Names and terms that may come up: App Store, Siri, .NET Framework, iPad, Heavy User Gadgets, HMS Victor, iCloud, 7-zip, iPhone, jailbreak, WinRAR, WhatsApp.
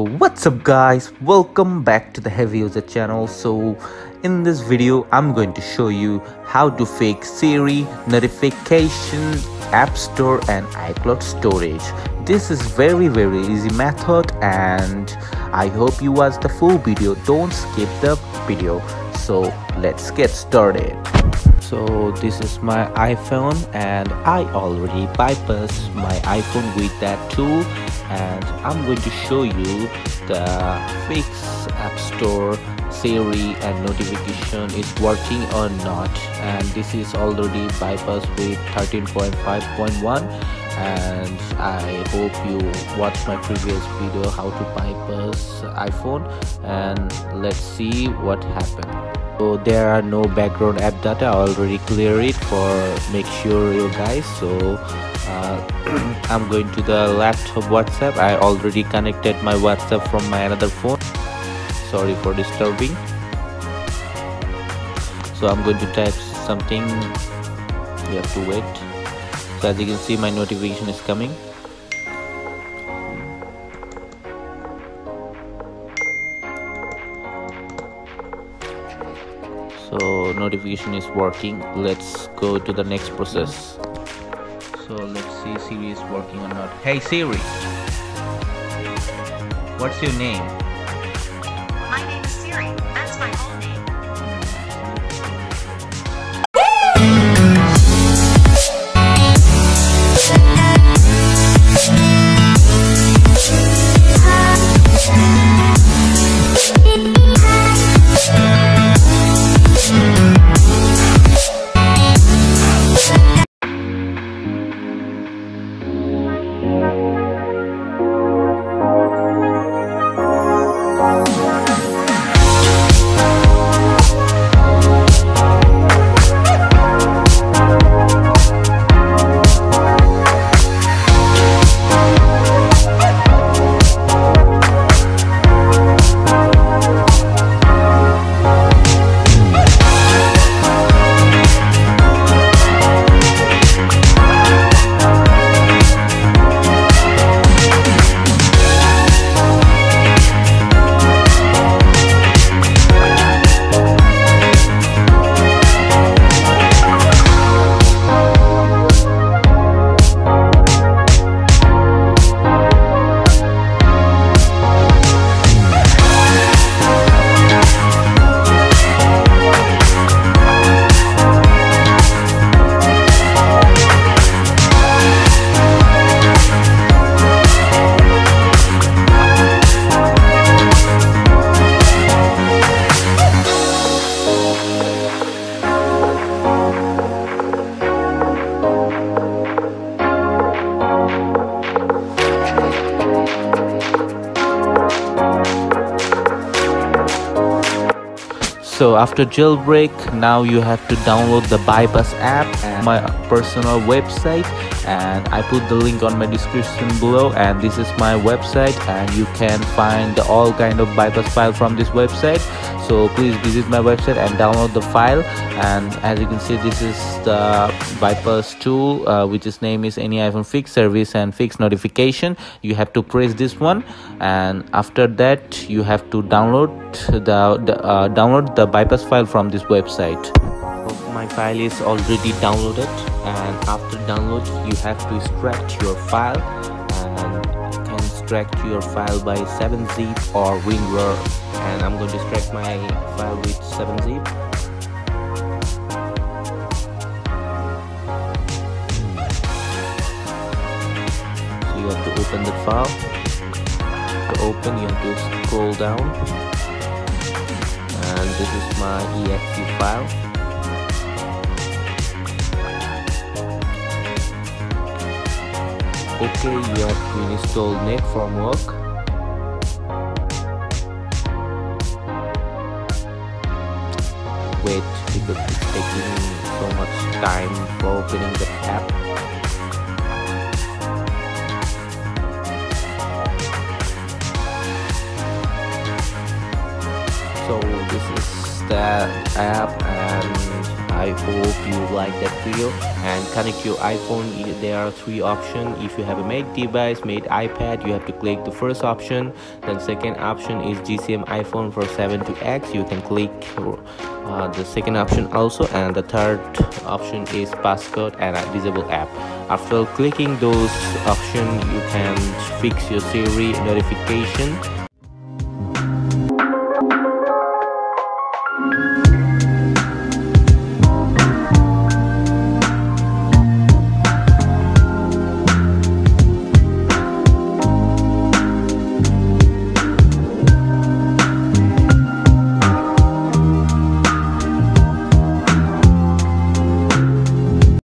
What's up guys, welcome back to the Heavy User channel. So in this video I'm going to show you how to fix Siri notification, App Store and iCloud storage. This is very easy method and I hope you watch the full video, don't skip the video. So let's get started. So this is my iPhone and I already bypassed my iPhone with that tool, and I'm going to show you the fix App Store, Siri and notification is working or not. And this is already bypassed with 13.5.1 and I hope you watch my previous video how to bypass iPhone, and let's see what happened. So there are no background app data, I already clear it for make sure you guys. So I'm going to the laptop WhatsApp. I already connected my WhatsApp from my another phone, sorry for disturbing. So I'm going to type something, you have to wait. So as you can see my notification is coming. So notification is working. Let's go to the next process. So let's see Siri is working or not. Hey Siri, what's your name? My name is Siri, that's my whole name. So after jailbreak, now you have to download the bypass app and my personal website, and I put the link on my description below. And this is my website and you can find all kind of bypass file from this website. So please visit my website and download the file. And as you can see, this is the bypass tool which is name is any iPhone fix service and fix notification. You have to press this one, and after that you have to download the bypass file from this website. My file is already downloaded, and after download you have to extract your file, and you can extract your file by 7-zip or WinRAR, and I'm going to extract my file with 7-zip. So you have to open the file. To open you have to scroll down. And this is my exe file. Okay, you have to install .NET Framework. Wait, because it's taking so much time for opening the app. So this is the app, and I hope you like that video. And connect your iPhone, there are three options. If you have a made device, made iPad, you have to click the first option. Then second option is GCM iPhone for 7 to X, you can click the second option also. And the third option is passcode and disable app. After clicking those options, you can fix your Siri notification.